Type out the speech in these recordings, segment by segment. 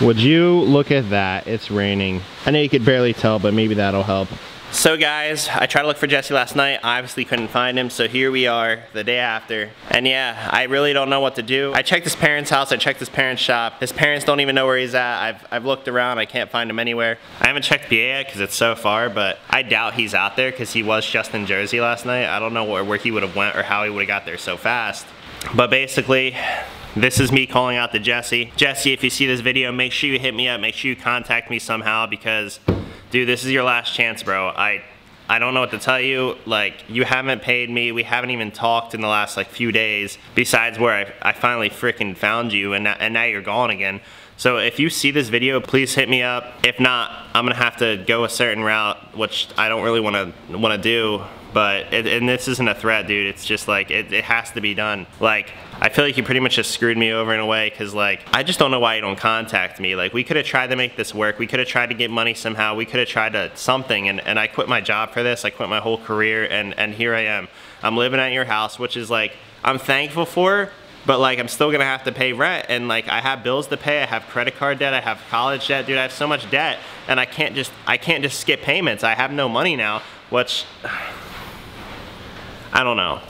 Would you look at that? It's raining. I know you could barely tell, but maybe that'll help. So guys, I tried to look for Jesse last night, obviously couldn't find him, so here we are the day after. And yeah, I really don't know what to do. I checked his parents' house, I checked his parents' shop. His parents don't even know where he's at. I've looked around, I can't find him anywhere. I haven't checked PA because it's so far, but I doubt he's out there because he was just in Jersey last night. I don't know where he would have went or how he would have got there so fast. But basically, this is me calling out to Jesse. Jesse, if you see this video, make sure you hit me up, make sure you contact me somehow because dude, this is your last chance, bro. I don't know what to tell you. Like, you haven't paid me. We haven't even talked in the last, like, few days. Besides where I finally freaking found you, and now you're gone again. So if you see this video, please hit me up. If not, I'm gonna have to go a certain route, which I don't really wanna do. But, and this isn't a threat, dude. It's just like, it has to be done. Like, I feel like you pretty much just screwed me over in a way, cause like, I just don't know why you don't contact me. Like, we could have tried to make this work. We could have tried to get money somehow. We could have tried to something, and I quit my job for this. I quit my whole career, and here I am. I'm living at your house, which is like, I'm thankful for, but like, I'm still gonna have to pay rent, and like, I have bills to pay. I have credit card debt. I have college debt, dude. I have so much debt, and I can't just skip payments. I have no money now, which, I don't know.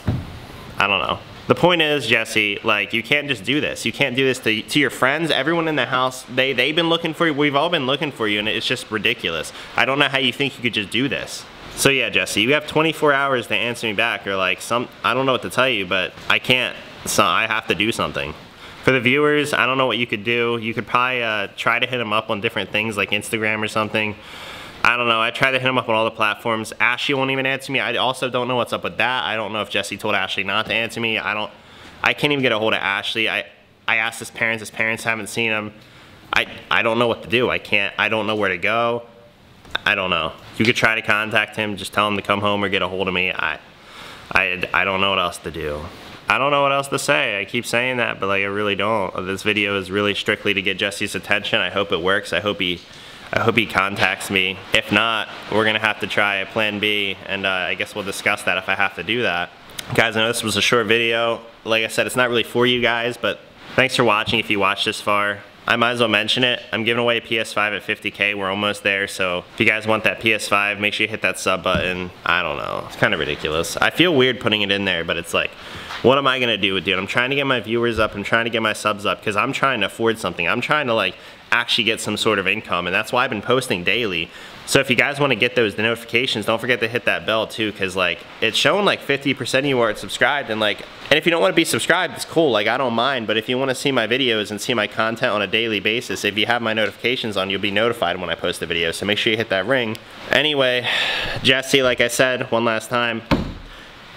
The point is, Jesse, like, you can't just do this. You can't do this to your friends, everyone in the house. They've been looking for you. We've all been looking for you, and it's just ridiculous. I don't know how you think you could just do this. So yeah, Jesse, you have 24 hours to answer me back, or like I don't know what to tell you, but I can't, so I have to do something. For the viewers, I don't know what you could do. You could probably try to hit them up on different things like Instagram or something. I don't know, I tried to hit him up on all the platforms. Ashley won't even answer me. I also don't know what's up with that. I don't know if Jesse told Ashley not to answer me. I can't even get a hold of Ashley. I asked his parents haven't seen him. I don't know what to do. I don't know where to go. I don't know. You could try to contact him, just tell him to come home or get a hold of me. I don't know what else to do. I don't know what else to say. I keep saying that, but like I really don't. This video is really strictly to get Jesse's attention. I hope it works. I hope he contacts me. If not, we're gonna have to try a plan B, and I guess we'll discuss that if I have to do that. Guys, I know this was a short video. Like I said, it's not really for you guys, but thanks for watching if you watched this far. I might as well mention it. I'm giving away a PS5 at 50K. We're almost there, so if you guys want that PS5, make sure you hit that sub button. I don't know, it's kind of ridiculous. I feel weird putting it in there, but it's like, what am I gonna do with it? I'm trying to get my viewers up, I'm trying to get my subs up, because I'm trying to afford something. I'm trying to like actually get some sort of income, and that's why I've been posting daily. So if you guys want to get those notifications, don't forget to hit that bell too, because like it's showing like 50% of you aren't subscribed, and like, and if you don't want to be subscribed, it's cool, like I don't mind, but if you want to see my videos and see my content on a daily basis, if you have my notifications on, you'll be notified when I post a video, so make sure you hit that ring. Anyway, Jesse, like I said one last time,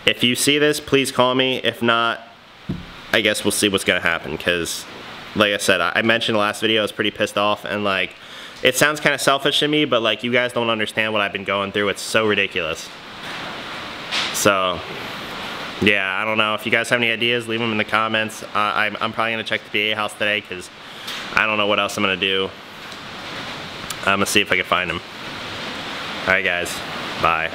if you see this, please call me. If not, I guess we'll see what's gonna happen, because like I said, I mentioned in the last video I was pretty pissed off, and like, it sounds kind of selfish to me, but like, you guys don't understand what I've been going through. It's so ridiculous. So yeah, I don't know. If you guys have any ideas, leave them in the comments. I'm probably gonna check the PA house today, because I don't know what else I'm gonna do. I'm gonna see if I can find him. Alright guys, bye.